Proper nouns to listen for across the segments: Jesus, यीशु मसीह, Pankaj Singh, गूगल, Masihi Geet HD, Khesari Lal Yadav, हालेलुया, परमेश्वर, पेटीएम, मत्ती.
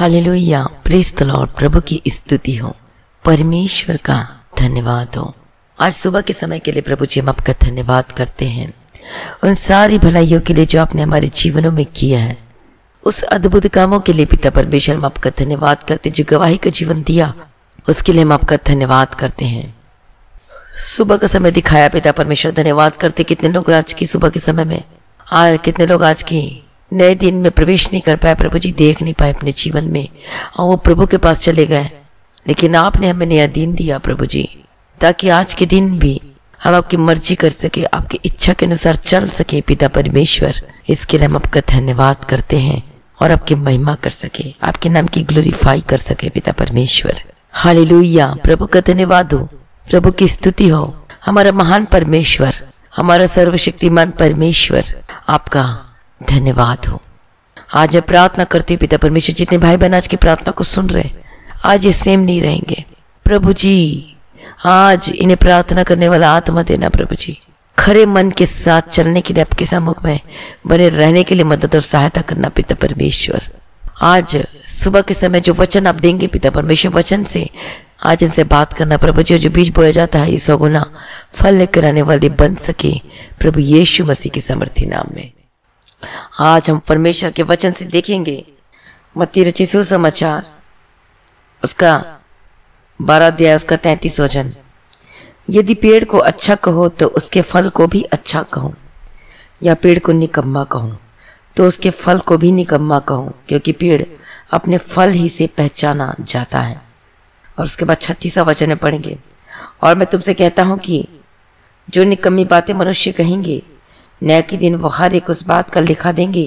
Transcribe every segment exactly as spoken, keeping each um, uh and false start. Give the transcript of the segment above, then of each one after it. हालेलुया, praise the Lord. प्रभु की स्तुति हो, परमेश्वर का धन्यवाद हो। आज सुबह के समय के लिए प्रभु जी हम आपका धन्यवाद करते हैं उन सारी भलाइयों के लिए जो आपने हमारे जीवनों में किया है, उस अद्भुत कामों के लिए। पिता परमेश्वर हम आपका धन्यवाद करते, जो गवाही का जीवन दिया उसके लिए हम आपका धन्यवाद करते हैं। सुबह का समय दिखाया, पिता परमेश्वर धन्यवाद करते। कितने लोग आज की सुबह के समय में आ कितने लोग आज की नए दिन में प्रवेश नहीं कर पाए, प्रभु जी देख नहीं पाए अपने जीवन में, और वो प्रभु के पास चले गए। लेकिन आपने हमें नया दिन दिया प्रभु जी, ताकि आज के दिन भी हम आपकी मर्जी कर सके, आपकी इच्छा के अनुसार चल सके। पिता परमेश्वर इसके लिए हम आपका धन्यवाद करते हैं और आपकी महिमा कर सके, आपके नाम की ग्लोरीफाई कर सके पिता परमेश्वर। हालेलुया, प्रभु का धन्यवाद हो, प्रभु की स्तुति हो। हमारा महान परमेश्वर, हमारा सर्वशक्तिमान परमेश्वर, आपका धन्यवाद हो। आज मैं प्रार्थना करती हूँ पिता परमेश्वर, जितने भाई बहन आज की प्रार्थना को सुन रहे, आज ये सेम नहीं रहेंगे प्रभु जी। आज इन्हें प्रार्थना करने वाला आत्मा देना प्रभु जी, खरे मन के साथ चलने के लिए, आपके सम्मुख में बने रहने के लिए मदद और सहायता करना पिता परमेश्वर। आज सुबह के समय जो वचन आप देंगे पिता परमेश्वर, वचन से आज इनसे बात करना प्रभु जी, और जो बीज बोया जाता है ये सौ गुना फल लेकर आने वाले बन सके प्रभु यीशु मसीह के सामर्थी नाम में। आज हम परमेश्वर के वचन से देखेंगे मत्ती रचित सुसमाचार उसका बारह अध्याय उसका तैंतीस वचन। यदि पेड़ को अच्छा कहो तो उसके फल को भी अच्छा कहो, या पेड़ को निकम्मा कहो तो उसके फल को भी निकम्मा कहो, क्योंकि पेड़ अपने फल ही से पहचाना जाता है। और उसके बाद छत्तीसवां वचन में पढ़ेंगे, और मैं तुमसे कहता हूँ कि जो निकम्मी बातें मनुष्य कहेंगे, न्याय के दिन वह हर एक उस बात का लेखा देंगे,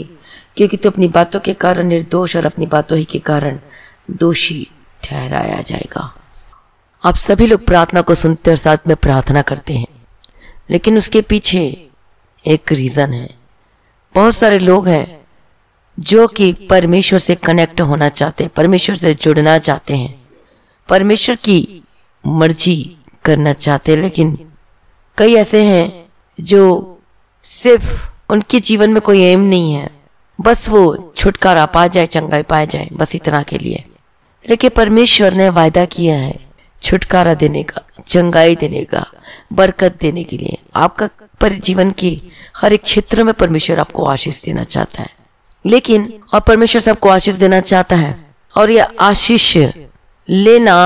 क्योंकि तो अपनी बातों के कारण निर्दोष और अपनी बातों ही के कारण दोषी ठहराया जाएगा। आप सभी लोग प्रार्थना को सुनते और साथ में प्रार्थना करते हैं, लेकिन उसके पीछे एक रीज़न है। बहुत सारे लोग हैं जो कि परमेश्वर से कनेक्ट होना चाहते हैं, परमेश्वर से जुड़ना चाहते हैं, परमेश्वर की मर्जी करना चाहते हैं, लेकिन कई ऐसे हैं जो सिर्फ उनके जीवन में कोई एम नहीं है, बस वो छुटकारा पा जाए, चंगाई पाया जाए, बस इतना के लिए। लेकिन परमेश्वर ने वायदा किया है छुटकारा देने का, चंगाई देने का, बरकत देने के लिए। आपका पर जीवन की हर एक क्षेत्र में परमेश्वर आपको आशीष देना चाहता है, लेकिन और परमेश्वर सबको आशीष देना चाहता है, और यह आशीष लेना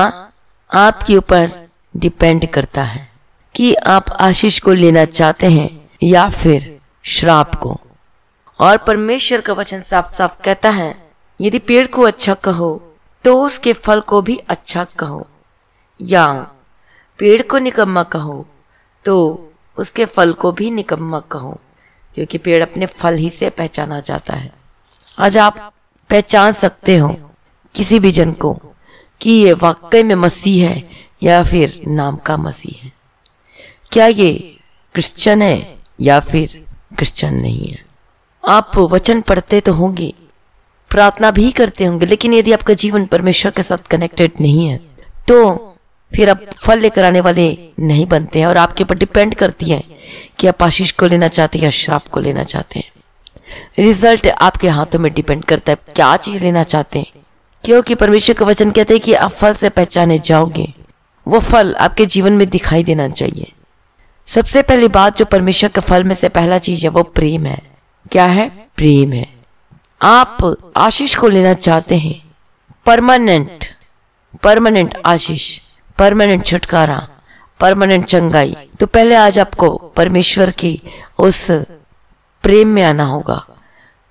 आपके ऊपर डिपेंड करता है कि आप आशीष को लेना चाहते हैं या फिर श्राप को। और परमेश्वर का वचन साफ साफ कहता है, यदि पेड़ को अच्छा कहो तो उसके फल को भी अच्छा कहो, या पेड़ को निकम्मा कहो तो उसके फल को भी निकम्मा कहो, क्योंकि पेड़ अपने फल ही से पहचाना जाता है। आज आप पहचान सकते हो किसी भी जन को कि ये वाकई में मसीह है या फिर नाम का मसीह है, क्या ये क्रिश्चियन है या फिर क्रिश्चियन नहीं है। आप वचन पढ़ते तो होंगे, प्रार्थना भी करते होंगे, लेकिन यदि आपका जीवन परमेश्वर के साथ कनेक्टेड नहीं है तो फिर आप फल लेकर आने वाले नहीं बनते हैं, और आपके ऊपर डिपेंड करती है कि आप आशीष को लेना चाहते हैं या श्राप को लेना चाहते हैं। रिजल्ट आपके हाथों में डिपेंड करता है, क्या चीज लेना चाहते हैं, क्योंकि परमेश्वर का वचन कहते हैं कि आप फल से पहचाने जाओगे। वो फल आपके जीवन में दिखाई देना चाहिए। सबसे पहली बात जो परमेश्वर के फल में से पहला चीज है, वो प्रेम है। क्या है? प्रेम है। आप आशीष को लेना चाहते हैं, परमानेंट परमानेंट आशीष, परमानेंट छुटकारा, परमानेंट चंगाई, तो पहले आज आपको परमेश्वर की उस प्रेम में आना होगा,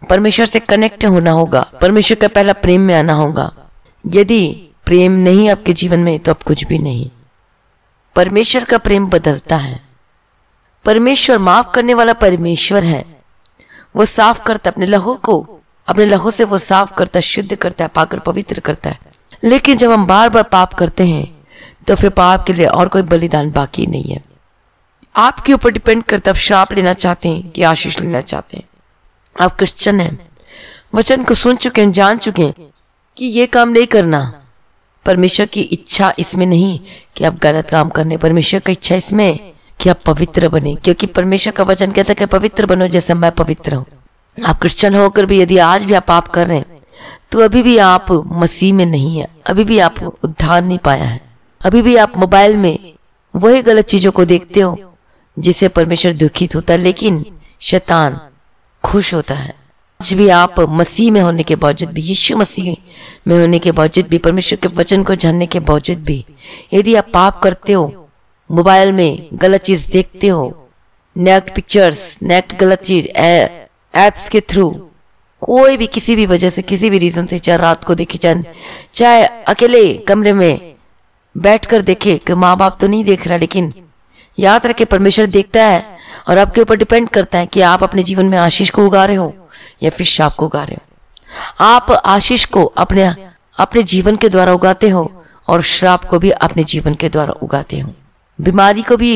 परमेश्वर से कनेक्ट होना होगा, परमेश्वर के पहला प्रेम में आना होगा। यदि प्रेम नहीं आपके जीवन में तो आप कुछ भी नहीं। परमेश्वर का प्रेम बदलता है। परमेश्वर माफ करने वाला परमेश्वर है, वो साफ करता अपने लहू को, अपने लहू से वो साफ करता, शुद्ध करता है, पाक और पवित्र करता है। लेकिन जब हम बार बार पाप करते हैं तो फिर पाप के लिए और कोई बलिदान बाकी नहीं है। आपके ऊपर डिपेंड करता है, आप श्राप लेना चाहते हैं कि आशीष लेना चाहते हैं। आप क्रिश्चियन हैं, वचन को सुन चुके हैं, जान चुके हैं कि ये काम नहीं करना। परमेश्वर की इच्छा इसमें नहीं कि आप गलत काम करने, परमेश्वर की इच्छा इसमें कि आप पवित्र बने, क्योंकि परमेश्वर का वचन कहता है कि पवित्र बनो जैसे मैं पवित्र हूँ। आप क्रिश्चियन होकर भी यदि आज भी आप पाप कर रहे हैं तो अभी भी आप मसीह में नहीं है, अभी भी आप उद्धार नहीं पाया है, अभी भी आप मोबाइल में वही गलत चीजों को देखते हो जिसे परमेश्वर दुखित होता है लेकिन शैतान खुश होता है। आज भी आप मसीह में होने के बावजूद भी, यीशु मसीह में होने के बावजूद भी, परमेश्वर के वचन को जानने के बावजूद भी यदि आप पाप करते हो, मोबाइल में गलत चीज देखते हो, नेक्ट पिक्चर्स, नेक्ट गलत चीज ऐप्स के थ्रू कोई भी किसी भी वजह से, किसी भी रीजन से, चाहे रात को देखे, चाहे चाहे अकेले कमरे में बैठकर देखे कि माँ बाप तो नहीं देख रहा, लेकिन याद रखे परमेश्वर देखता है और आपके ऊपर डिपेंड करता है कि आप अपने जीवन में आशीष को उगा रहे हो या फिर शाप को उगा रहे हो। आप आशीष को अपने अपने जीवन के द्वारा उगाते हो और श्राप को भी अपने जीवन के द्वारा उगाते हो। बीमारी को भी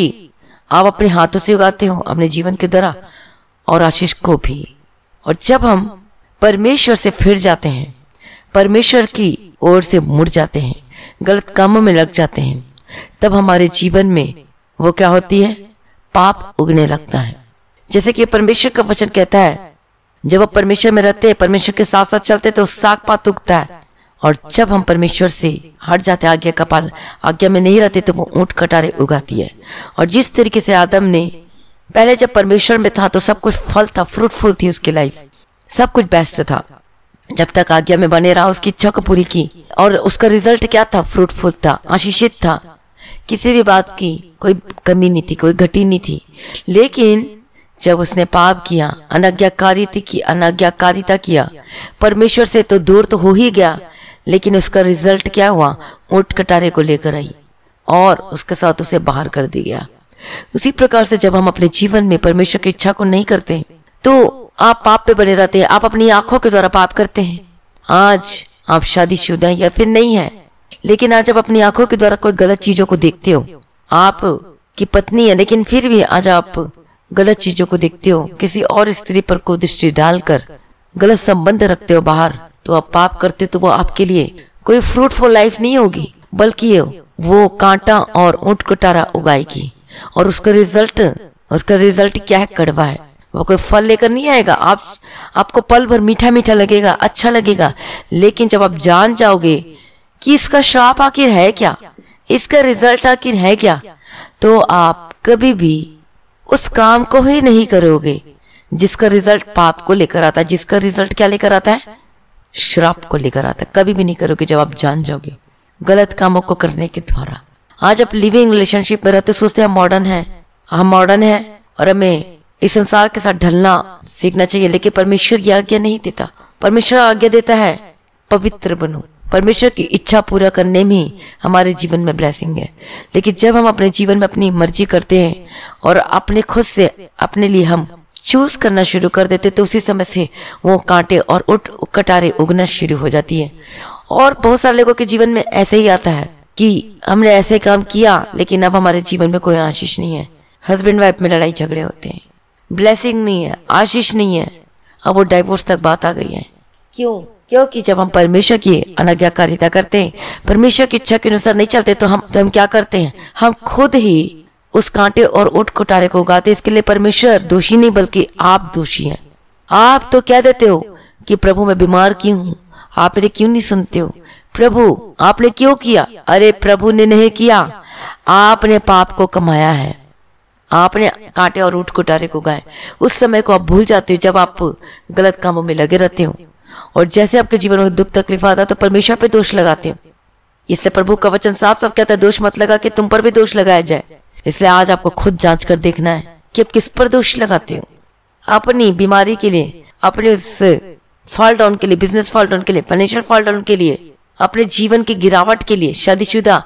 आप अपने हाथों से उगाते हो अपने जीवन के द्वारा, और आशीष को भी। और जब हम परमेश्वर से फिर जाते हैं, परमेश्वर की ओर से मुड़ जाते हैं, गलत कामों में लग जाते हैं, तब हमारे जीवन में वो क्या होती है, पाप उगने लगता है। जैसे कि परमेश्वर का वचन कहता है, जब आप परमेश्वर में रहते हैं, परमेश्वर के साथ साथ चलते तो साग पात उगता है, और जब हम परमेश्वर से हट जाते, आज्ञा का पालन, आज्ञा में नहीं रहते, तो वो ऊँट कटारे उगाती है। और जिस तरीके से आदम ने पहले जब परमेश्वर में था तो सब कुछ फल था, फ्रूटफुल थी उसकी लाइफ, सब कुछ बेस्ट था, जब तक आज्ञा में बने रहा, उसकी इच्छा को पूरी की, और उसका रिजल्ट क्या था, फ्रूटफुल था, आशीषित था, किसी भी बात की कोई कमी नहीं थी, कोई घटी नहीं थी। लेकिन जब उसने पाप किया, अनाज्ञाकारिता की अनाज्ञाकारिता किया, परमेश्वर से तो दूर तो हो ही गया, लेकिन उसका रिजल्ट क्या हुआ, ऊँट कटारे को लेकर आई और उसके साथ उसे बाहर कर दिया गया। उसी प्रकार से जब हम अपने जीवन में परमेश्वर की इच्छा को नहीं करते तो आप पाप पे बने रहते हैं, आप अपनी आंखों के द्वारा पाप करते हैं। आज आप शादीशुदा या फिर नहीं है, लेकिन आज आप अपनी आंखों के द्वारा कोई गलत चीजों को देखते हो। आप की पत्नी है लेकिन फिर भी आज आप गलत चीजों को देखते हो, किसी और स्त्री पर को दृष्टि डालकर गलत संबंध रखते हो बाहर, तो आप पाप करते, तो वो आपके लिए कोई फ्रूटफुल लाइफ नहीं होगी, बल्कि वो कांटा और ऊँट कटारा उगाएगी, और उसका रिजल्ट उसका रिजल्ट क्या है, कड़वा है। वो कोई फल लेकर नहीं आएगा, आप आपको पल भर मीठा मीठा लगेगा, अच्छा लगेगा, लेकिन जब आप जान जाओगे कि इसका श्राप आखिर है क्या, इसका रिजल्ट आखिर है क्या, तो आप कभी भी उस काम को ही नहीं करोगे जिसका रिजल्ट पाप को लेकर आता है, जिसका रिजल्ट क्या लेकर आता है, श्राप को लेकर आता है। कभी भी नहीं करोगे जब आप जान जाओगे गलत कामों को करने के द्वारा। आज आप लिविंग रिलेशनशिप में रहते, सोचते हैं हम मॉडर्न है, हम मॉडर्न है और हमें इस संसार के साथ ढलना सीखना चाहिए, लेकिन परमेश्वर यह आज्ञा नहीं देता। परमेश्वर आज्ञा देता है पवित्र बनो। परमेश्वर की इच्छा पूरा करने में हमारे जीवन में ब्लेसिंग है, लेकिन जब हम अपने जीवन में अपनी मर्जी करते हैं और अपने खुद से अपने लिए हम चूज करना शुरू कर देते, तो उसी समय से वो कांटे और उट कटारे उगना शुरू हो जाती है। और बहुत सारे लोगों के जीवन में ऐसे ही आता है कि हमने ऐसे काम किया लेकिन अब हमारे जीवन में कोई आशीष नहीं है, हस्बैंड वाइफ में लड़ाई झगड़े होते हैं, ब्लेसिंग नहीं है, आशीष नहीं है, अब वो डाइवोर्स तक बात आ गई है। क्यों? क्योंकि जब हम परमेश्वर की अनाज्ञाकारिता करते हैं, परमेश्वर की इच्छा के अनुसार नहीं चलते, तो हम तो हम क्या करते हैं, हम खुद ही उस कांटे और ऊँट कटारे को उगाते। इसके लिए परमेश्वर दोषी नहीं, बल्कि आप दोषी हैं। आप तो कह देते हो कि प्रभु मैं बीमार क्यों हूँ, आप मेरे क्यों नहीं सुनते हो, प्रभु आपने क्यों किया, अरे प्रभु ने नहीं किया, आपने पाप को कमाया है, आपने कांटे और ऊँट कटारे को उगाए। उस समय को आप भूल जाते हो जब आप गलत कामों में लगे रहते हो, और जैसे आपके जीवन में दुख तकलीफ आता है तो परमेश्वर पे दोष लगाते हो। इसलिए प्रभु का वचन साफ साफ कहता है, दोष मत लगा कि तुम पर भी दोष लगाया जाए। इसलिए आज आपको खुद जांच कर देखना है कि आप किस पर दोष लगाते हो। अपनी बीमारी के लिए, अपने उस फॉल डाउन के लिए, बिजनेस फॉल डाउन के लिए, फाइनेंशियल फॉल डाउन के लिए, अपने जीवन की गिरावट के लिए, शादीशुदा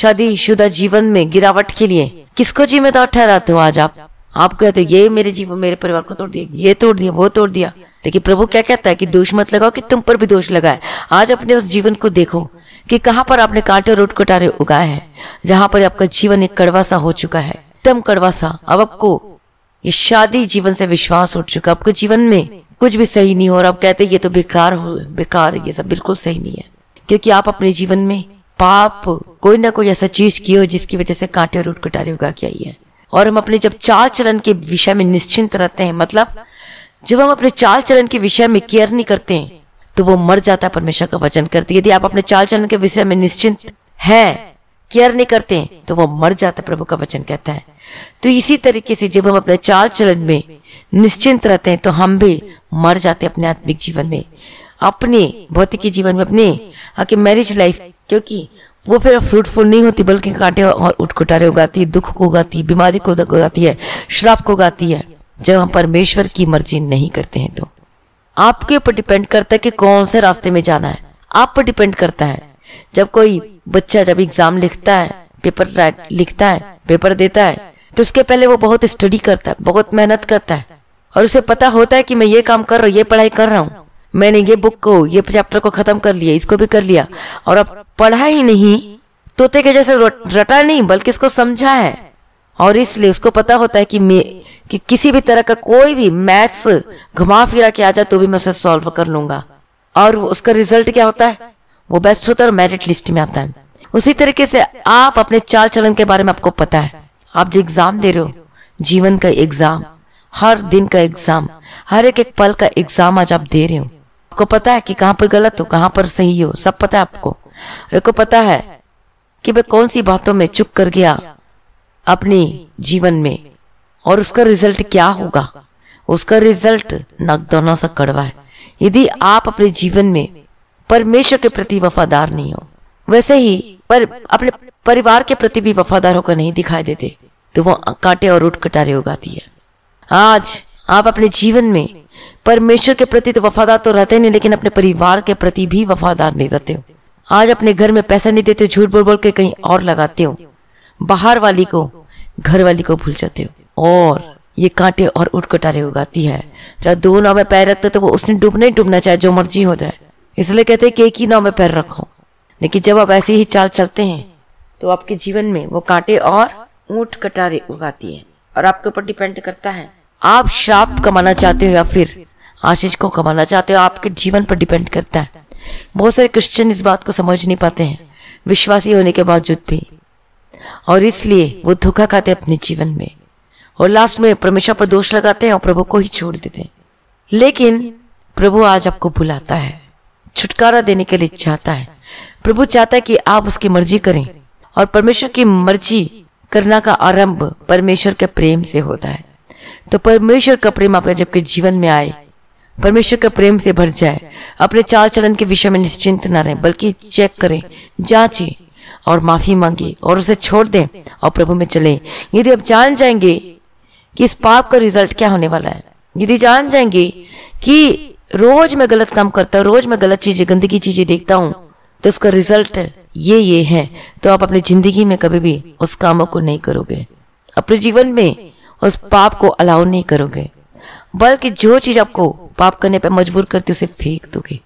शादीशुदा जीवन में गिरावट के लिए किसको जिम्मेदार ठहराते हो? आज आप आप कहते हो ये मेरे जीवन, मेरे परिवार को तोड़ दिया, ये तोड़ दिया, वो तोड़ दिया, लेकिन प्रभु क्या कहता है कि दोष मत लगाओ कि तुम पर भी दोष लगाए। आज अपने उस जीवन को देखो कि कहाँ पर आपने कांटे और ऊँट कटारे उगाए हैं, जहाँ पर आपका जीवन एक कड़वा सा हो चुका है, एकदम कड़वा सा। अब आपको ये शादी जीवन से विश्वास उठ चुका है, आपके जीवन में कुछ भी सही नहीं हो, और आप कहते हैं ये तो बेकार हो, बेकार, ये सब बिल्कुल सही नहीं है, क्योंकि आप अपने जीवन में पाप कोई ना कोई ऐसा चीज की हो जिसकी वजह से कांटे और ऊँट कटारे उगा के आई है। और हम अपने जब चाल चलन के विषय में निश्चिंत रहते हैं, मतलब जब हम अपने चाल चलन के विषय में केयर नहीं करते हैं, तो वो मर जाता है, परमेश्वर का वचन करती है। यदि आप अपने चाल चलन के विषय में निश्चिंत हैं, केयर नहीं करते हैं, तो वो मर जाता है, प्रभु का वचन कहता है। तो इसी तरीके से जब हम अपने चाल चलन में निश्चिंत रहते हैं तो हम भी मर जाते हैं अपने आत्मिक जीवन में, अपने भौतिकी जीवन में, अपने आके मैरिज लाइफ, क्योंकि वो फिर फ्रूटफुल नहीं होती बल्कि कांटे और उटकुटारे उगाती है, दुख को उगाती है, बीमारी को उगाती है, श्राप को उगाती है, जब हम परमेश्वर की मर्जी नहीं करते हैं। तो आपके ऊपर डिपेंड करता है कि कौन से रास्ते में जाना है, आप पर डिपेंड करता है। जब कोई बच्चा जब एग्जाम लिखता है, पेपर लिखता है, पेपर देता है, तो उसके पहले वो बहुत स्टडी करता है, बहुत मेहनत करता है, और उसे पता होता है कि मैं ये काम कर रहा हूँ, ये पढ़ाई कर रहा हूँ, मैंने ये बुक को, ये चैप्टर को खत्म कर लिया, इसको भी कर लिया, और अब पढ़ा ही नहीं, तोते के जैसे रटा नहीं बल्कि इसको समझा है। और इसलिए उसको पता होता है कि मैं कि किसी भी तरह का कोई भी मैथ्स घुमा फिरा के आ जाए तो भी मैं उसे सॉल्व कर लूंगा, और उसका रिजल्ट क्या होता है, वो बेस्ट होता है और मेरिट लिस्ट में आता है। उसी तरीके से आप अपने चाल चलन के बारे में आपको पता है, आप जो एग्जाम दे रहे हो, जीवन का एग्जाम, हर दिन का एग्जाम, हर एक एक पल का एग्जाम आज आप दे रहे हो, आपको पता है कि कहाँ पर गलत हो, कहाँ पर सही हो, सब पता है आपको। आपको पता है कि मैं कौन सी बातों में चुप कर गया अपने जीवन में, और उसका रिजल्ट क्या होगा, उसका रिजल्ट नागदौना सा कड़वा है यदि आप अपने जीवन में परमेश्वर के प्रति वफादार नहीं हो। वैसे ही पर अपने परिवार के प्रति भी वफादार होकर नहीं दिखाई देते तो वो कांटे और उटकटारे उगाती है। आज आप अपने जीवन में परमेश्वर के प्रति तो वफादार तो रहते नहीं, लेकिन अपने परिवार के प्रति भी वफादार नहीं रहते हो। आज अपने घर में पैसा नहीं देते, झूठ बोल बोल के कहीं और लगाते हो, बाहर वाली को, घर वाली को भूल जाते हो, और ये कांटे और उटकटारे उगाती है। जब दो नाव में पैर रखते तो वो उसने डूबना ही डूबना, चाहे जो मर्जी हो जाए, इसलिए कहते हैं कि एक ही नाव में पैर रखो। लेकिन जब आप ऐसे ही चाल चलते हैं तो आपके जीवन में वो कांटे और उटकटारे उगाती है, और आपके ऊपर डिपेंड करता है आप श्राप कमाना चाहते हो या फिर आशीष को कमाना चाहते हो, आपके जीवन पर डिपेंड करता है। बहुत सारे क्रिश्चियन इस बात को समझ नहीं पाते हैं विश्वासी होने के बावजूद भी, और इसलिए वो धोखा खाते हैं अपने जीवन में, और लास्ट में परमेश्वर पर दोष लगाते हैं और प्रभु को ही छोड़ देते हैं। लेकिन प्रभु आज आपको बुलाता है, छुटकारा देने के लिए चाहता है, प्रभु चाहता है कि आप उसकी मर्जी करें, और परमेश्वर की मर्जी करना का आरंभ परमेश्वर के प्रेम से होता है। तो परमेश्वर का प्रेम आपके जबकि जीवन में आए, परमेश्वर के प्रेम से भर जाए, अपने चाल चलन के विषय में निश्चिंत ना रहें बल्कि चेक करें, जांचें और माफी मांगे और उसे छोड़ दें और प्रभु में चलें। यदि आप जान जाएंगे कि इस पाप का रिजल्ट क्या होने वाला है, यदि जान जाएंगे कि रोज मैं गलत काम करता हूँ, रोज मैं गलत चीजें, गंदगी चीजें देखता हूँ, तो उसका रिजल्ट ये ये है, तो आप अपनी जिंदगी में कभी भी उस कामों को नहीं करोगे, अपने जीवन में उस पाप को अलाउ नहीं करोगे, बल्कि जो चीज आपको पाप करने पर मजबूर करती है उसे फेंक दोगे,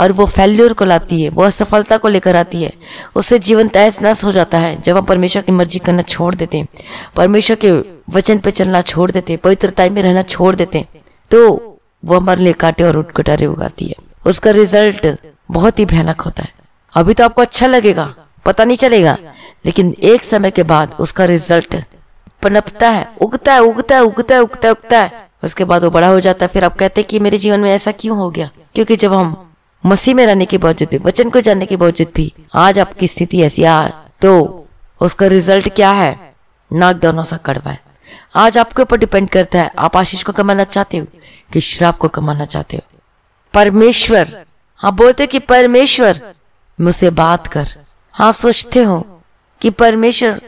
और वो फेल्योर को लाती है, वो असफलता को लेकर आती है, उससे जीवन तहस नहस हो जाता है। जब हम परमेश्वर की मर्जी करना छोड़ देते हैं, परमेश्वर के वचन पे चलना छोड़ देते हैं, पवित्रता में रहना छोड़ देते हैं, तो वो हमारे लिए कांटे और उटकटारे उगाती है, उसका रिजल्ट बहुत ही भयानक होता है। अभी तो आपको अच्छा लगेगा, पता नहीं चलेगा, लेकिन एक समय के बाद उसका रिजल्ट पनपता है, उगता है, उगता है, उगता है, उगता है, उगता है, उसके बाद वो बड़ा हो जाता है। फिर आप कहते हैं कि मेरे जीवन में ऐसा क्यों हो गया, क्योंकि जब हम मसीह में रहने के बावजूद भी, वचन को जानने के बावजूद भी आज आपकी स्थिति ऐसी आ, तो उसका रिजल्ट क्या है, नागदौना सा कड़वा है। आज आपके ऊपर डिपेंड करता है आप आशीष को कमाना चाहते हो कि श्राप को कमाना चाहते हो। परमेश्वर, आप बोलते हो कि परमेश्वर मुझसे बात कर, आप सोचते हो कि परमेश्वर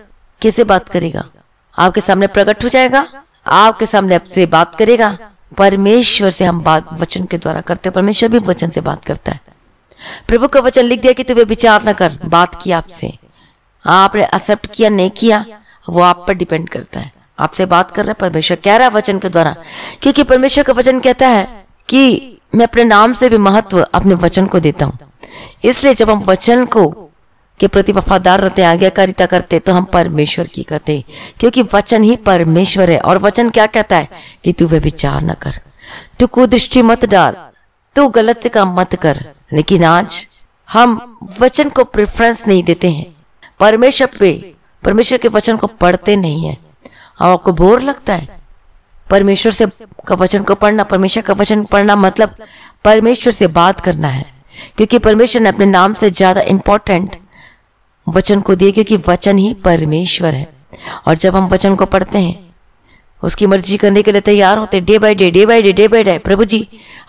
कैसे बात करेगा, आपके सामने प्रकट हो जाएगा, आपके सामने आपसे बात करेगा। परमेश्वर से हम बात वचन के द्वारा करते हैं, परमेश्वर भी वचन से बात करता है। प्रभु का वचन लिख दिया कि तुम्हें विचार न कर, बात किया आपसे, आपने एक्सेप्ट किया नहीं किया वो आप पर डिपेंड करता है। आपसे बात कर रहा है, परमेश्वर कह रहा है वचन के द्वारा, क्योंकि परमेश्वर का वचन कहता है कि मैं अपने नाम से भी महत्व अपने वचन को देता हूँ। इसलिए जब हम वचन को के प्रति वफादार रहते, आज्ञाकारिता करते, तो हम परमेश्वर की करते, क्योंकि वचन ही परमेश्वर है। और वचन क्या कहता है कि तू वे विचार न कर, तू कुदृष्टि मत डाल, तू गलत काम मत कर। लेकिन आज हम वचन को प्रेफरेंस नहीं देते हैं, परमेश्वर पे, परमेश्वर के वचन को पढ़ते नहीं है। और आपको बोर लगता है परमेश्वर से का वचन को पढ़ना, परमेश्वर का वचन पढ़ना मतलब परमेश्वर से बात करना है, क्योंकि परमेश्वर ने अपने नाम से ज़्यादा इम्पोर्टेंट वचन को दिया, क्योंकि वचन ही परमेश्वर है। और जब हम वचन को पढ़ते हैं, उसकी मर्जी करने के लिए तैयार होते, day by day day by day day by day, प्रभु जी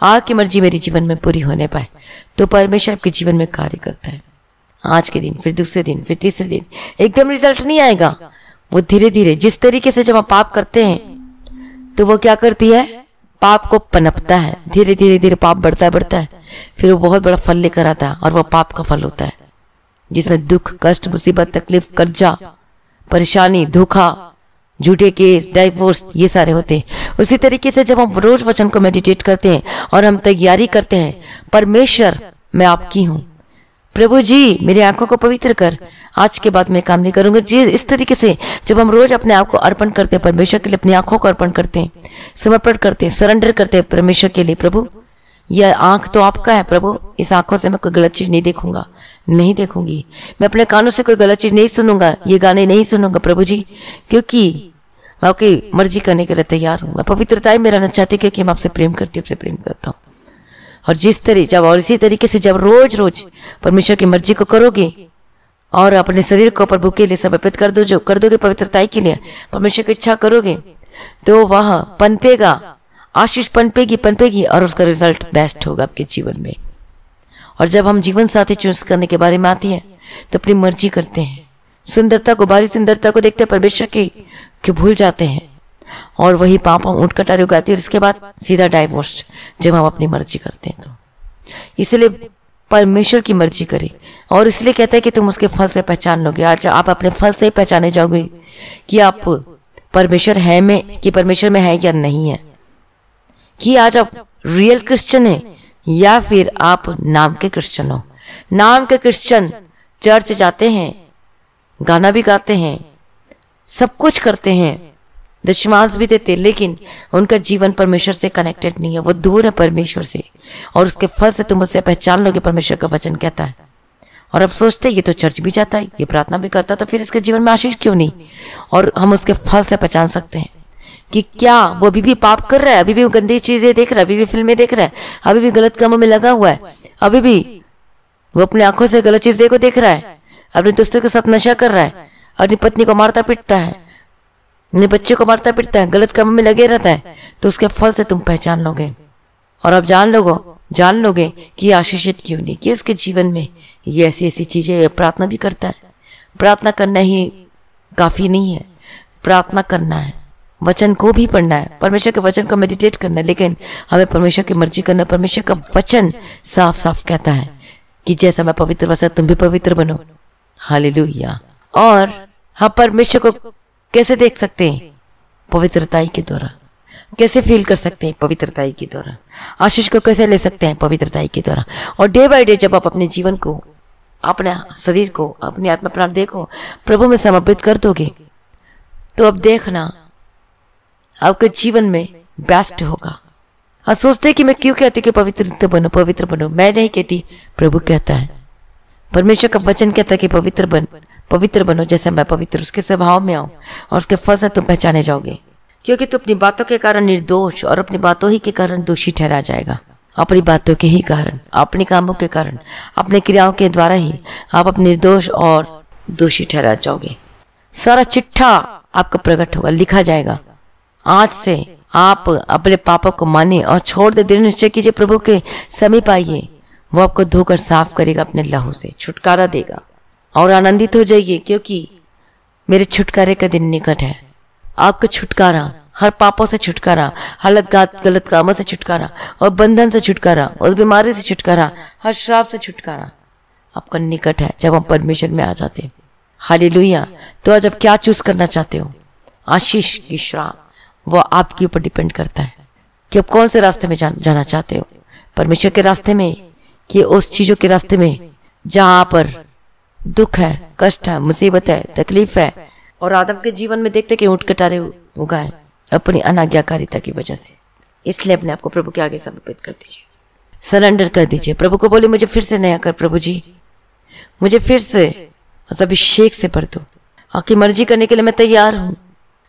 आपकी मर्जी मेरे जीवन में पूरी होने पाए, तो परमेश्वर आपके जीवन में कार्य करता है। आज के दिन, फिर दूसरे दिन, फिर तीसरे दिन, एकदम रिजल्ट नहीं आएगा। वो धीरे धीरे, जिस तरीके से जब हम पाप करते हैं तो वो क्या करती है, पाप को पनपता है। धीरे धीरे धीरे पाप बढ़ता बढ़ता है, फिर वो बहुत बड़ा फल लेकर आता है, और वह पाप का फल होता है, जिसमें दुख, कष्ट, मुसीबत, तकलीफ, कर्जा, परेशानी, धोखा, झूठे केस, डाइवोर्स, ये सारे होते हैं। उसी तरीके से जब हम रोज वचन को मेडिटेट करते हैं और हम तैयारी करते हैं, परमेश्वर मैं आपकी हूँ, प्रभु जी मेरी आंखों को पवित्र कर, आज के बाद मैं काम नहीं करूँगा जी, इस तरीके से जब हम रोज अपने आप को अर्पण करते हैं परमेश्वर के लिए, अपनी आंखों को अर्पण करते हैं, समर्पण करते हैं, सरेंडर करते हैं परमेश्वर के लिए। प्रभु यह आंख तो आपका है, प्रभु इस आंखों से मैं कोई गलत चीज़ नहीं देखूंगा, नहीं देखूंगी, मैं अपने कानों से कोई गलत चीज़ नहीं सुनूंगा, ये गाने नहीं सुनूंगा प्रभु जी, क्योंकि मैं आपकी मर्जी करने के लिए तैयार हूँ। मैं पवित्रता ही में रहना चाहती हूँ, क्योंकि मैं आपसे प्रेम करती हूँ, आपसे प्रेम करता हूँ। और जिस तरीके जब और इसी तरीके से जब रोज रोज परमेश्वर की मर्जी को करोगे और अपने शरीर को प्रभु के लिए समर्पित कर दो जो कर दोगे, पवित्रता के लिए परमेश्वर की इच्छा करोगे, तो वह पनपेगा, आशीष पनपेगी पनपेगी और उसका रिजल्ट बेस्ट होगा आपके जीवन में। और जब हम जीवन साथी चूज करने के बारे में आती है तो अपनी मर्जी करते हैं, सुंदरता को, बाहरी सुंदरता को देखते परमेश्वर की कि भूल जाते हैं, और वही पाप हम उठकटारी उगाती है, और इसके बाद सीधा डाइवोर्स जब हम अपनी मर्जी करते हैं। तो इसलिए परमेश्वर की मर्जी करें, और इसलिए कहता है कि तुम उसके फल से पहचान लोगे। आज आप अपने फल से ही पहचाने जाओगे कि आप परमेश्वर है में कि परमेश्वर में है या नहीं है, कि आज आप रियल क्रिश्चियन हैं या फिर आप नाम के क्रिश्चियन हो। नाम के क्रिश्चियन चर्च जाते हैं, गाना भी गाते हैं, सब कुछ करते हैं, दशमांश भी देते, लेकिन उनका जीवन परमेश्वर से कनेक्टेड नहीं है, वो दूर है परमेश्वर से। और उसके फल से तुम उसे पहचान लोगे, परमेश्वर का वचन कहता है। और अब सोचते ये तो चर्च भी जाता है, ये प्रार्थना भी करता है, तो फिर इसके जीवन में आशीष क्यों नहीं? और हम उसके फल से पहचान सकते हैं कि क्या वो अभी भी पाप कर रहा है, अभी भी गंदी चीजें देख रहा है, अभी भी फिल्में देख रहा है, अभी भी गलत कामों में लगा हुआ है, अभी भी वो अपने आंखों से गलत चीजें को देख रहा है, अपने दोस्तों के साथ नशा कर रहा है, अपनी पत्नी को मारता पीटता है, अपने बच्चे को मारता पीटता है, गलत कामों में लगे रहता है, तो उसके फल से तुम पहचान लोगे। और अब जान लोगो जान लोगे कि आशीषित क्यों नहीं, कि उसके जीवन में ये ऐसी ऐसी चीजें, प्रार्थना भी करता है। प्रार्थना करना ही काफी नहीं है, प्रार्थना करना है, वचन को भी पढ़ना है, परमेश्वर के वचन को मेडिटेट करना है, लेकिन हमें परमेश्वर की मर्जी करना। परमेश्वर का वचन साफ साफ कहता है कि जैसा मैं पवित्र वैसा तुम भी पवित्र बनो। हालेलुया। और हम परमेश्वर को कैसे देख सकते हैं? पवित्रताई के द्वारा। कैसे फील कर सकते हैं? पवित्रताई के द्वारा। आशीष को कैसे ले सकते हैं? पवित्रताई के द्वारा। और डे बाय डे जब आप अपने जीवन को, अपने शरीर को, अपने आत्मा, अपना देह को प्रभु में समर्पित कर दोगे, तो अब देखना आपके जीवन में बेस्ट होगा। और सोचते कि मैं क्यों कहती कि पवित्र बनो पवित्र बनो, मैं नहीं कहती, प्रभु कहता है, परमेश्वर का वचन कहता है कि पवित्र बन पवित्र बनो जैसे मैं पवित्र, उसके स्वभाव में आओ और उसके फल से तुम पहचाने जाओगे। क्योंकि तुम अपनी बातों के कारण निर्दोष और अपनी बातों ही के कारण दोषी ठहरा जाएगा। अपनी बातों के ही कारण, अपने कामों के कारण, अपने क्रियाओं के द्वारा ही आप अपने निर्दोष और दोषी ठहरा जाओगे। सारा चिट्ठा आपका प्रकट होगा, लिखा जाएगा। आज से आप अपने पापों को माने और छोड़ दे, दृढ़ निश्चय कीजिए, प्रभु के समीप आइए, वो आपको धोकर साफ करेगा, अपने लहू से छुटकारा देगा। और आनंदित हो जाइए, क्योंकि मेरे छुटकारे का दिन निकट है। आपका छुटकारा, हर पापों से छुटकारा, हालतघात गलत कामों से छुटकारा, और बंधन से छुटकारा, और बीमारी से छुटकारा, हर श्राप से छुटकारा आपका निकट है जब हम परमेश्वर में आ जाते हैं। हालेलुया। तो आज आप क्या चूज करना चाहते हो, आशीष की श्राप? वह आपके ऊपर डिपेंड करता है कि आप कौन से रास्ते में जा, जाना चाहते हो, परमेश्वर के रास्ते में कि उस चीज़ों के रास्ते में जहाँ पर दुख है, कष्ट है, मुसीबत है, तकलीफ है। और आदम के जीवन में देखते कि ऊँट कटारे उगाए अपनी अनाज्ञाकारिता की वजह से। इसलिए अपने आप को प्रभु के आगे समर्पित कर दीजिए, सरेंडर कर दीजिए। प्रभु को बोले मुझे फिर से नया कर, प्रभु जी मुझे फिर से अभिषेक से भर दो, आपकी मर्जी करने के लिए मैं तैयार हूँ,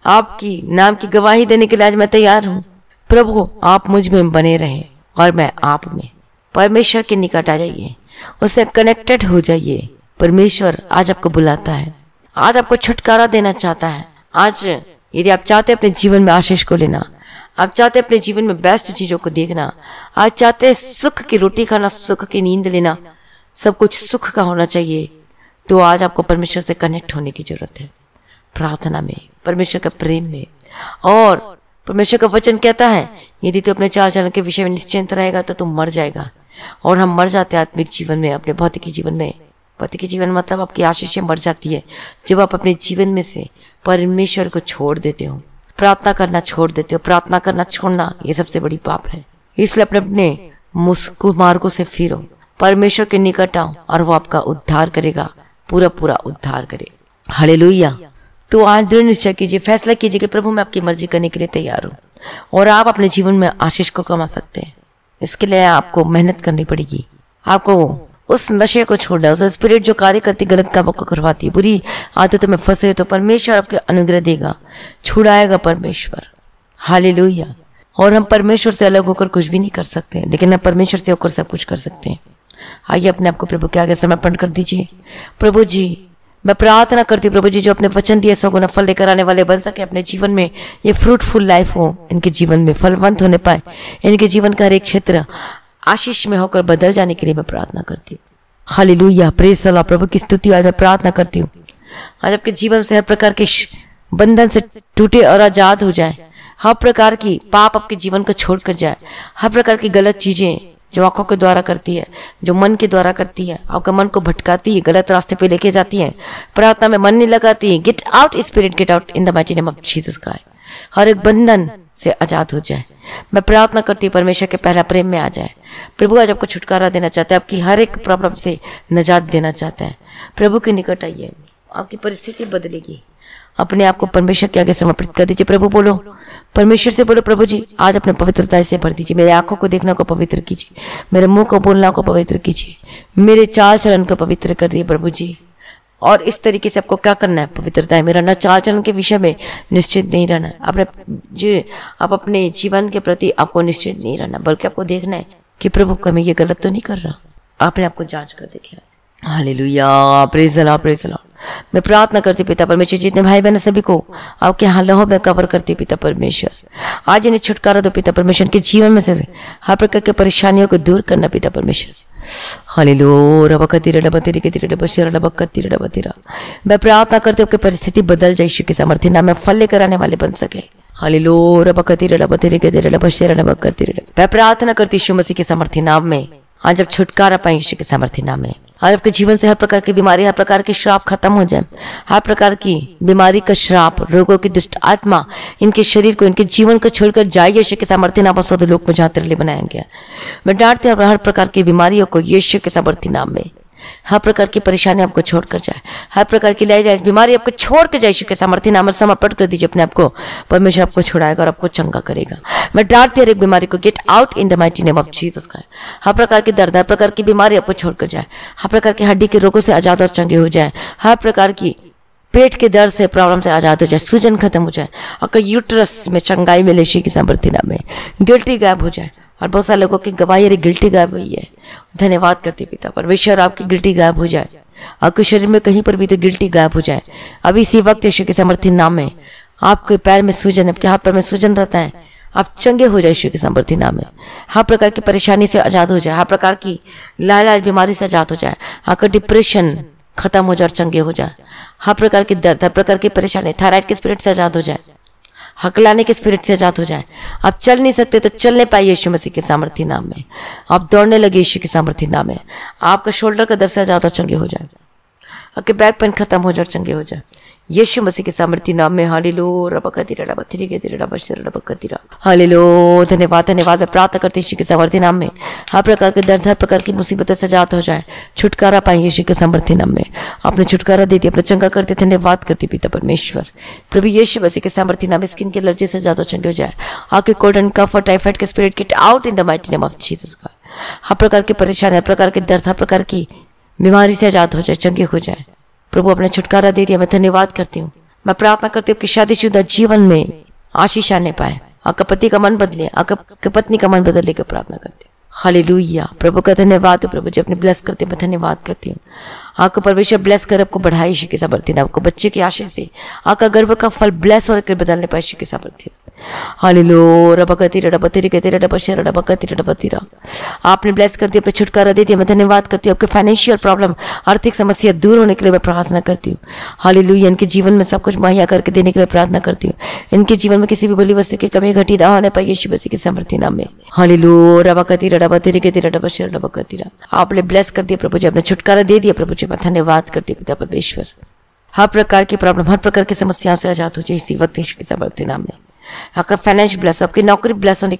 आपकी नाम की गवाही देने के लिए आज मैं तैयार हूँ। प्रभु आप मुझ में बने रहें और मैं आप में। परमेश्वर के निकट आ जाइए, उससे कनेक्टेड हो जाइए। परमेश्वर आज आपको बुलाता है, आज आपको छुटकारा देना चाहता है। आज यदि आप चाहते अपने जीवन में आशीष को लेना, आप चाहते अपने जीवन में बेस्ट चीज़ों को देखना, आज चाहते सुख की रोटी खाना, सुख की नींद लेना, सब कुछ सुख का होना चाहिए, तो आज आपको परमेश्वर से कनेक्ट होने की ज़रूरत है, प्रार्थना में, परमेश्वर के प्रेम में। और परमेश्वर का वचन कहता है यदि तू अपने चाल चलन के विषय में निश्चिंत रहेगा तो तू मर जाएगा। और हम मर जाते हैं आत्मिक जीवन में, अपने भौतिकी जीवन में। भौतिकी जीवन मतलब आपकी आशीषें मर जाती है जब आप अपने जीवन में से परमेश्वर को छोड़ देते हो, प्रार्थना करना छोड़ देते हो। प्रार्थना करना छोड़ना ये सबसे बड़ी पाप है। इसलिए अपने अपने मुस्कु मार्गों से फिरो, परमेश्वर के निकट आओ और वो आपका उद्धार करेगा, पूरा पूरा उद्धार करे। हालेलुया। तो आज दृढ़ निश्चय कीजिए, फैसला कीजिए कि प्रभु मैं आपकी मर्जी करने के लिए तैयार हूँ, और आप अपने जीवन में आशीष को कमा सकते हैं। इसके लिए आपको मेहनत करनी पड़ेगी। आपको उस नशे को छोड़ना, उस स्पिरिट जो कार्य करती, गलत कामों को करवाती, बुरी आदतों में फंसे, तो परमेश्वर आपके अनुग्रह देगा, छुड़ाएगा परमेश्वर। हालेलुया। और हम परमेश्वर से अलग होकर कुछ भी नहीं कर सकते, लेकिन हम परमेश्वर से होकर सब कुछ कर सकते हैं। आइए अपने आप को प्रभु के आगे समर्पण कर दीजिए। प्रभु जी मैं प्रार्थना करती हूँ, प्रभु जी जो अपने वचन दिए सौ गुना फल लेकर आने वाले बन सके, अपने जीवन में ये फ्रूटफुल लाइफ हो, इनके जीवन में फलवंत होने पाए, इनके जीवन का हर एक क्षेत्र आशीष में होकर बदल जाने के लिए मैं प्रार्थना करती हूँ। हालेलुया। Praise the Lord. प्रभु की स्तुति। आज मैं प्रार्थना करती हूँ आज आपके जीवन से हर प्रकार के बंधन से टूटे और आजाद हो जाए। हर प्रकार की पाप आपके जीवन को छोड़ कर जाए। हर प्रकार की गलत चीज़ें जो आँखों के द्वारा करती है, जो मन के द्वारा करती है, आपका मन को भटकाती है, गलत रास्ते पे लेके जाती है, प्रार्थना में मन नहीं लगाती है, get out spirit, get out in the mighty name of Jesus Christ. हर एक बंधन से आज़ाद हो जाए। मैं प्रार्थना करती हूँ परमेश्वर के पहला प्रेम में आ जाए। प्रभु आज आपको छुटकारा देना चाहता है, आपकी हर एक प्रॉब्लम से निजात देना चाहता है। प्रभु के निकट आइए, आपकी परिस्थिति बदलेगी। अपने आप को परमेश्वर के आगे समर्पित कर दीजिए। प्रभु बोलो, परमेश्वर से बोलो, प्रभु जी आज अपने पवित्रता से भर दीजिए। मेरी आंखों को देखना को पवित्र कीजिए, मेरे मुंह को बोलना को पवित्र कीजिए, मेरे चाल चलन को पवित्र कर दिए प्रभु जी। और इस तरीके से आपको क्या करना है, पवित्रता है मेरा ना चाल चलन के विषय में निश्चित नहीं रहना है। अपने जी आप अपने जीवन के प्रति आपको निश्चित नहीं रहना, बल्कि आपको देखना है कि प्रभु कभी ये गलत तो नहीं कर रहा। आपने आपको जाँच कर देखिए। हालेलुया। Praise the Lord. Praise the Lord. मैं प्रार्थना करती पिता परमेश्वर, जितने भाई बहन सभी को आपके यहाँ लहू में कवर करती पिता परमेश्वर। आज इन्हें छुटकारा दो पिता परमेश्वर, के जीवन में से हर प्रकार के परेशानियों को दूर करना पिता परमेश्वर। हालेलुया। मैं प्रार्थना करती हूँ आपकी परिस्थिति बदल जाए, यीशु के सामर्थ्य नाम में फल लेकर आने वाले बन सके। हालेलुया। मैं प्रार्थना करती यीशु मसीह के सामर्थ्य नाम में आज आप छुटकारा पाए, यीशु के सामर्थ्य नाम में। आज आपके जीवन से हर प्रकार की बीमारी, हर प्रकार के श्राप खत्म हो जाए। हर प्रकार की बीमारी का श्राप, रोगों की दुष्ट आत्मा इनके शरीर को, इनके जीवन को छोड़कर जाए, यीशु के सामर्थ्य नाम से लोग को जहाँ तेरे लिए बनाया गया। मैं डांटती हूँ हर प्रकार की बीमारियों को यीशु के सामर्थ्य नाम में। हर प्रकार की परेशानी आपको छोड़ कर जाए, हर प्रकार की लाई जाए बीमारी आपको छोड़ कर जाए, यीशु के सामर्थ्य नाम में समर्पण कर दीजिए अपने आपको। परमेश्वर आपको छुड़ाएगा और आपको चंगा करेगा। मैं डांटती हूँ हर एक बीमारी को, get out in the mighty name of Jesus Christ. हर प्रकार की दर्द, हर प्रकार की बीमारी आपको छोड़ कर जाए। हर प्रकार के हड्डी के रोगों से आजाद और चंगे हो जाए। हर प्रकार की पेट के दर्द से, प्रॉब्लम से आजाद हो जाए, सूजन खत्म हो जाए, आपका यूट्रस में चंगाई मिले यीशु के सामर्थ्य नाम में। गिल्टी गायब हो जाए। और बहुत सारे लोगों की गवाही अरे गिल्टी गायब हुई है। धन्यवाद करते पिता परमेश्वर, आपकी गिल्टी गायब हो जाए। आपके शरीर में कहीं पर भी तो गिल्टी गायब हो जाए अभी इसी वक्त यीशु के सामर्थ्य नाम में। आपके पैर में सूजन, आपके हाथ पैर में सूजन रहता है, आप चंगे हो जाए यीशु के सामर्थ्य नाम में। हर प्रकार की परेशानी से आजाद हो जाए, हर प्रकार की लाइलाज बीमारी से आजाद हो जाए। आपका डिप्रेशन खत्म हो जाए और चंगे हो जाए। हर प्रकार के दर्द, हर प्रकार की परेशानी, थायराइड के स्पिरिट से आजाद हो जाए, हकलाने के स्पिरिट से आजाद हो जाए। आप चल नहीं सकते तो चलने पाए यीशु मसीह के सामर्थ्य नाम में। आप दौड़ने लगे यीशु के सामर्थ्य नाम में। आपका शोल्डर का दर्द से आजाद और चंगे हो जाए। आपके बैक पेन खत्म हो जाए और चंगे हो जाए यीशु मसीह के सामर्थ्य नाम में। हालेलुया। हालेलुया। धन्यवाद धन्यवाद। मैं प्रार्थना करती यीशु के सामर्थ्य नाम में हर प्रकार के दर्द, हर प्रकार की मुसीबतों से आजाद हो जाए, छुटकारा पाए यीशु के सामर्थ्य नाम में। आपने छुटकारा देती, अपना चंगा करते, धन्यवाद करती पिता परमेश्वर। प्रभु यीशु मसीह के सामर्थ्य नाम में स्किन के एलर्जी से आजाद और चंगे हो जाए। आपके कोल्ड एंड कफ और टाइफाइड के spirit get out in the mighty name of Jesus का। हर प्रकार की परेशानी, हर प्रकार के दर्द, हर प्रकार की बीमारी से आजाद हो जाए, चंगे हो जाए। प्रभु अपने छुटकारा दे दिया, मैं धन्यवाद करती हूँ। मैं प्रार्थना करती हूँ कि शादीशुदा जीवन में आशीष आने पाए। आपका पति का मन बदले, आपका पत्नी का मन बदलने की प्रार्थना करती हूँ। हालेलुया। प्रभु का धन्यवाद हो। प्रभु जी अपने ब्लेस करते हैं, मैं धन्यवाद करती हूँ। आपको परमेश्वर ब्लेस कर, आपको बढ़ाई ईश्वर के साथ बढ़ती है, आपको बच्चे की आशीष दे, आपका गर्भ का फल ब्लेस और बदलने पर ईश्वर के साथ बढ़ती है। हालेलुया। रबा कतीरा रबा तेरे कतीरा रबा शेरा रबा कतीरा रबा तेरा, आपने ब्लेस कर दिया, अपने छुटकारा दे दिया, मैं धन्यवाद करती हूँ। आपके फाइनेंशियल प्रॉब्लम, आर्थिक समस्या दूर होने के लिए मैं प्रार्थना करती हूँ। हालेलुया। इनके जीवन में सब कुछ मुहैया करके देने के लिए प्रार्थना करती हूँ। इनके जीवन में किसी भी बोली वस्तु की कमी घटी ना होने पर यीशु मसीह के सामर्थ्य नाम में। हालेलुया। रबा कतीरा रबा तेरे कतीरा रबा शेरा रबा कतीरा, आपने ब्लेस कर दिया प्रभु जी, आपने छुटकारा दे दिया प्रभु जी, मैं धन्यवाद करती हूँ पिता परमेश्वर। हर प्रकार की प्रॉब्लम, हर प्रकार की समस्याओं से आजाद हो जाए इसी वक्त यीशु के सामर्थ्य नाम में। आपका फाइनेंशियल ब्लेस, आपकी नौकरी ब्लेस होने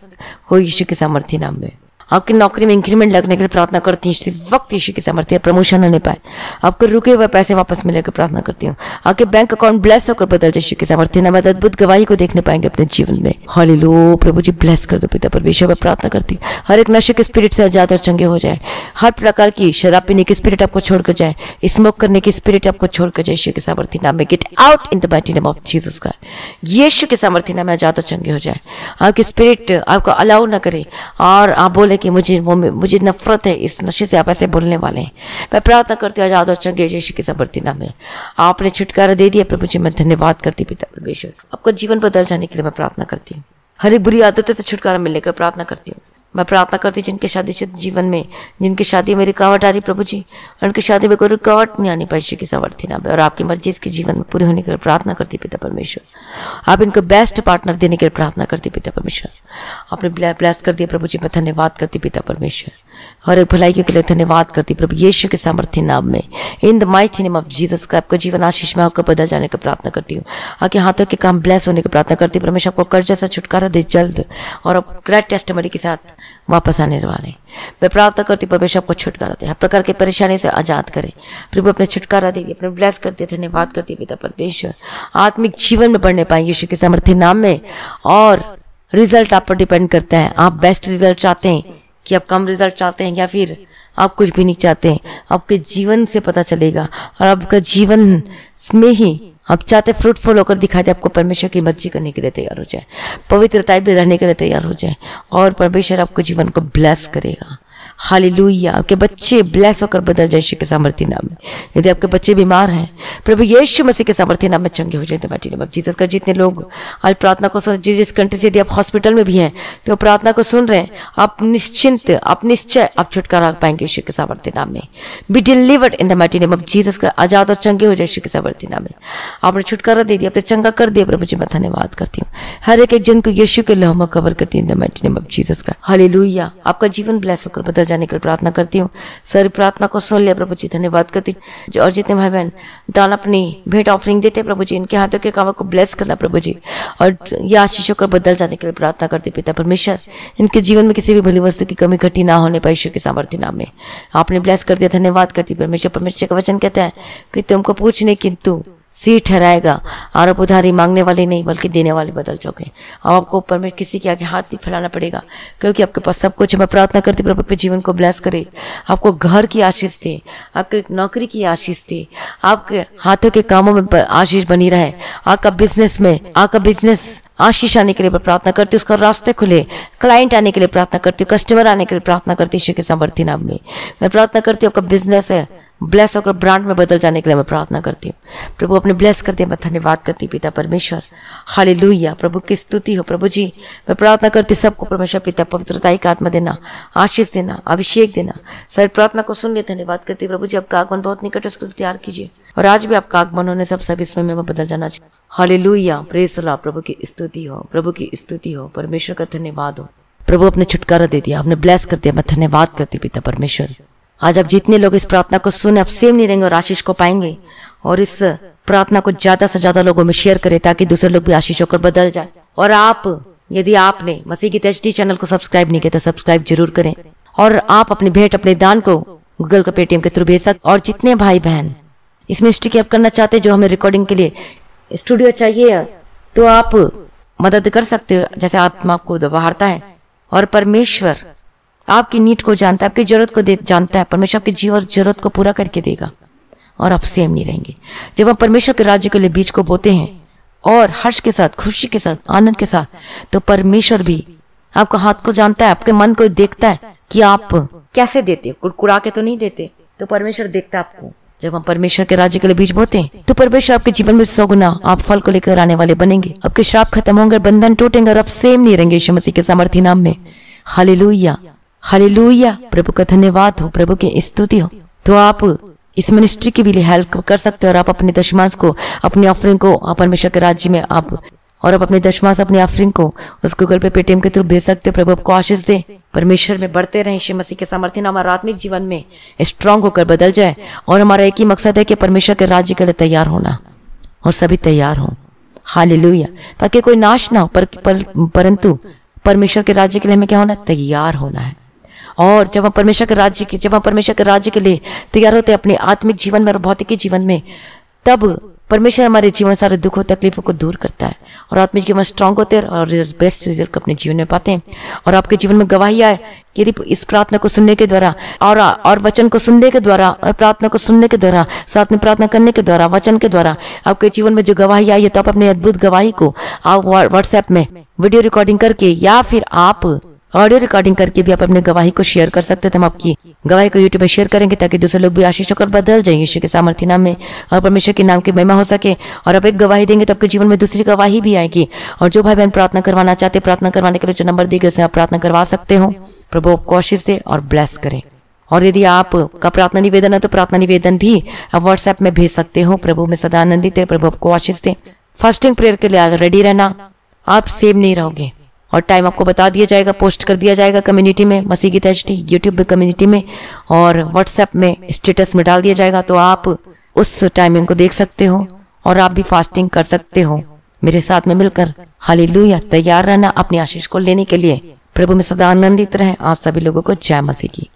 हो यीशु के सामर्थ्य नाम में। आपकी नौकरी में इंक्रीमेंट लगने के लिए प्रार्थना करती हूँ इसी वक्त यीशु के सामर्थ्य। प्रमोशन होने पाए, आपको रुके हुए पैसे वापस मिलने की प्रार्थना करती हूँ। आपके बैंक अकाउंट ब्लेस होकर बदल जाए यीशु के सामर्थ्य नाम में। अद्भुत गवाही को देखने पाएंगे अपने जीवन में। हालेलुया। प्रभु जी ब्लेस कर दो पिता परमेश्वर, मैं प्रार्थना करती हूँ। हर एक नशे के स्पिरिट से आजाद और चंगे हो जाए। हर प्रकार की शराब पीने की स्पिरिट आपको छोड़कर जाए, स्मोक करने की स्पिरिट आपको छोड़कर जाए यीशु के सामर्थ्य नाम में। Get out in the mighty name of Jesus Christ. यीशु के सामर्थ्य नाम में आजाद और चंगे हो जाए। आपकी स्पिरिट आपको अलाउ ना करे और आप बोले कि मुझे वो मुझे नफरत है इस नशे से, आप ऐसे बोलने वाले हैं। मैं प्रार्थना करती हूँ आजाद और चंगे यीशु के सामर्थ्य नाम में। आपने छुटकारा दे दिया प्रभु जी, मैं धन्यवाद करती पिता परमेश्वर। आपको जीवन बदल जाने के लिए मैं प्रार्थना करती हूँ। हर एक बुरी आदतों से छुटकारा मिलने की प्रार्थना करती हूँ। मैं प्रार्थना करती हूँ जिनके शादीशुदा जीवन में, जिनकी शादी में रुकावट आ रही प्रभु जी, उनकी शादी में कोई रुकावट नहीं आनी पाई यीशु के सामर्थ्य नाम में। और आपकी मर्जी इसके जीवन में पूरी होने के लिए प्रार्थना करती पिता परमेश्वर। आप इनको बेस्ट पार्टनर देने के लिए प्रार्थना करती पिता परमेश्वर। आपने ब्लेस कर दिया प्रभु जी, मैं धन्यवाद करती पिता परमेश्वर। हर एक भलाई के लिए धन्यवाद करती प्रभु यीशु के सामर्थ्य नाम में। In the mighty name of Jesus का आपको जीवन आशीष में होकर बदल जाने की प्रार्थना करती हूँ। आपके हाथों के काम ब्लेस होने की प्रार्थना करती परमेश्वर। आपको कर्जे से छुटकारा दे जल्द, और आप ग्रेट टेस्टिमनी के साथ वापस आने वाले। मैं प्रार्थना करती परमेश्वर आपको छुटकारा दे, हर प्रकार की परेशानी से आजाद करे प्रभु। अपने छुटकारा दे, अपने ब्लेस करते धन्यवाद करती पिता परमेश्वर। आत्मिक जीवन में बढ़ने पाएंगे यीशु के सामर्थ्य नाम में। और रिजल्ट आप पर डिपेंड करता है। आप बेस्ट रिजल्ट चाहते हैं कि आप कम रिजल्ट चाहते हैं, या फिर आप कुछ भी नहीं चाहते हैं, आपके जीवन से पता चलेगा। और आपका जीवन में ही आप चाहते फ्रूटफुल होकर दिखाई दे। आपको परमेश्वर की मर्जी करने के लिए तैयार हो जाए, पवित्रता में रहने के लिए तैयार हो जाए, और परमेश्वर आपको जीवन को ब्लेस करेगा। हालेलुया। आपके बच्चे ब्लेस होकर बदल जाए यीशु के सामर्थ्य नाम में। यदि आपके बच्चे बीमार हैं, प्रभु यीशु मसीह के सामर्थ्य नाम में चंगे हो जाए the mighty name of Jesus Christ. जितने लोग आज प्रार्थना को सुन, जिस जिस कंट्री से, यदि आप हॉस्पिटल में भी हैं तो प्रार्थना को सुन रहे हैं, आप निश्चिंत, आप निश्चय, आप छुटकारा पाएंगे यीशु के सामर्थ्य नाम में। Be delivered in the mighty name of Jesus Christ. आजाद और चंगे हो जाए यीशु के सामर्थ्य नाम में। आपने छुटकारा दे दिया, आपने चंगा कर दिया प्रभु जी, मैं धन्यवाद करती हूँ। हर एक एक जन को यीशु के लहू में कवर करती in the mighty name of Jesus Christ. हालेलुया। आपका जीवन ब्लेस होकर बदल जाने की प्रार्थना करती हूँ। सारी प्रार्थना को सुन लिया प्रभु जी, धन्यवाद करती। और जितने भाई बहन दान अपनी भेंट ऑफरिंग देते प्रभु जी, इनके हाथों के कामों को ब्लेस करना प्रभु जी, और यह आशीषों को बदल जाने के लिए प्रार्थना करती पिता परमेश्वर। इनके जीवन में किसी भी भली वस्तु की कमी घटी ना होने पर ईश्वर के सामर्थ्य नाम में आपने ब्लेस कर दिया, धन्यवाद करती परमेश्वर। परमेश्वर का वचन कहता है कि तुमको पूछने किंतु सी ठहराएगा, और अब उधारी मांगने वाले नहीं बल्कि देने वाले बदल चुके। अब आपको परमेश्वर किसी के आगे हाथ नहीं फैलाना पड़ेगा, क्योंकि आपके पास सब कुछ। मैं प्रार्थना करती प्रभु के जीवन को ब्लेस करे, आपको घर की आशीष दे, आपके नौकरी की आशीष दे, आपके हाथों के कामों में आशीष बनी रहे। आपका बिजनेस में, आपका बिजनेस आशीष आने के लिए प्रार्थना करती हूँ। उसका रास्ते खुले, क्लाइंट आने के लिए प्रार्थना करती हूँ, कस्टमर आने के लिए प्रार्थना करती हूँ ईश्वर के सामर्थ्य नाम में। मैं प्रार्थना करती हूँ आपका बिजनेस है ब्लेस होकर ब्रांड में बदल जाने के लिए मैं प्रार्थना करती हूँ प्रभु। अपने ब्लेस करते हैं, मैं धन्यवाद करती पिता परमेश्वर। हालेलुया। प्रभु की स्तुति हो। प्रभु जी मैं प्रार्थना करती सबको परमेश्वर पिता पवित्रता का आत्मा देना, आशीष देना, अभिषेक देना। सारी प्रार्थना को सुन ले, धन्यवाद करती प्रभु जी। आपका आगमन बहुत निकट है, उसको तैयार कीजिए, और आज भी आपका आगमन होने सब सब इसमें मैं बदल जाना चाहिए। हालेलुया। Praise the Lord. प्रभु की स्तुति हो, प्रभु की स्तुति हो, परमेश्वर का धन्यवाद हो। प्रभु अपने छुटकारा दे दिया, आपने ब्लेस कर दिया, मैं धन्यवाद करती पिता परमेश्वर। आज आप जितने लोग इस प्रार्थना को सुने, आप सेम नहीं रहेंगे और आशीष को पाएंगे। और इस प्रार्थना को ज्यादा से ज्यादा लोगों में शेयर करें, ताकि दूसरे लोग भी आशीष होकर बदल जाए। और आप, यदि आपने Masih Geet H D channel को सब्सक्राइब नहीं किया तो सब्सक्राइब जरूर करें। और आप अपनी भेंट, अपने दान को गूगल का पेटीएम के थ्रू भेज सकते। और जितने भाई बहन इस मिनिस्ट्री की आप करना चाहते, जो हमें रिकॉर्डिंग के लिए स्टूडियो चाहिए, तो आप मदद कर सकते हो जैसे आत्मा को दबाहरता है। और परमेश्वर आपकी नीड को जानता है, आपकी जरूरत को दे जानता है। परमेश्वर आपकी जीव और जरूरत को पूरा करके देगा, और आप सेम नहीं रहेंगे। जब आप परमेश्वर के राज्य के लिए बीज को बोते हैं, और हर्ष के साथ, खुशी के साथ, आनंद के साथ, तो परमेश्वर भी आपका हाथ को जानता है, आपके मन को देखता है कि आप कैसे देते, कुड़कुड़ा के तो नहीं देते। तो परमेश्वर देखता है आपको। जब हम परमेश्वर के राज्य के लिए बीज बोते हैं तो परमेश्वर आपके जीवन में सौ गुना आप फल को लेकर आने वाले बनेंगे। आपके श्राप खत्म होंगे, बंधन टूटेंगे और आप सेम नहीं रहेंगे यीशु मसीह के सामर्थी नाम में। हालेलुया, हालेलुया, प्रभु का धन्यवाद हो, प्रभु की स्तुति हो। तो आप इस मिनिस्ट्री के लिए हेल्प कर सकते हो और आप अपने दशमांश को, अपनी ऑफरिंग को आप परमेश्वर के राज्य में आप और आप अपने दशमांश, अपनी ऑफरिंग को उस गूगल पे, पेटीएम के थ्रू भेज सकते हो। प्रभु आपको आशीष दे, परमेश्वर में बढ़ते रहें यीशु मसीह के सामर्थ्य नाम। हमारा आत्मिक जीवन में स्ट्रांग होकर बदल जाए और हमारा एक ही मकसद है कि परमेश्वर के राज्य के लिए तैयार होना और सभी तैयार हों। हालेलुया, ताकि कोई नाश ना हो, पर, पर, परंतु परमेश्वर के राज्य के लिए हमें क्या होना, तैयार होना है। और जब हम परमेश्वर के राज्य के जब हम परमेश्वर के राज्य के लिए तैयार होते हैं अपने आत्मिक जीवन में और भौतिक जीवन में, तब परमेश्वर हमारे जीवन सारे दुखों तकलीफों को दूर करता है और आत्मिक जीवन स्ट्रांग होते हैं और बेस्ट रिजल्ट अपने जीवन में पाते हैं। और आपके जीवन में गवाही आए, यदि इस प्रार्थना को सुनने के द्वारा और और वचन को सुनने के द्वारा और प्रार्थना को सुनने के द्वारा, साथ में प्रार्थना करने के द्वारा, वचन के द्वारा आपके जीवन में जो गवाही आई है, तो आप अपने अद्भुत गवाही को आप व्हाट्सएप में वीडियो रिकॉर्डिंग करके या फिर आप ऑडियो रिकॉर्डिंग करके भी आप अपने गवाही को शेयर कर सकते हैं। तो हम आपकी गवाही को यूट्यूब में शेयर करेंगे ताकि दूसरे लोग भी आशीष होकर बदल जाएं यीशु के सामर्थ्य नाम में और परमेश्वर के नाम की महिमा हो सके। और आप एक गवाही देंगे तो आपके जीवन में दूसरी गवाही भी आएगी। और जो भाई बहन प्रार्थना करवाना चाहते, प्रार्थना करवाने के लिए जो नंबर दिए गए उसमें आप प्रार्थना करवा सकते हो। प्रभु आपको आशीष दे और ब्लेस करें। और यदि आपका प्रार्थना निवेदन है तो प्रार्थना निवेदन भी आप व्हाट्सएप में भेज सकते हो। प्रभु में सदा आनंदित है, प्रभु आपको आशीष दे। फास्टिंग प्रेयर के लिए रेडी रहना, आप सेम नहीं रहोगे और टाइम आपको बता दिया जाएगा, पोस्ट कर दिया जाएगा कम्युनिटी में, मसीह Geet H D YouTube community में और व्हाट्सएप में स्टेटस में डाल दिया जाएगा। तो आप उस टाइमिंग को देख सकते हो और आप भी फास्टिंग कर सकते हो मेरे साथ में मिलकर। हालेलुया, तैयार रहना अपनी आशीष को लेने के लिए। प्रभु में सदा आनंदित रहें। आप सभी लोगों को जय मसीह की।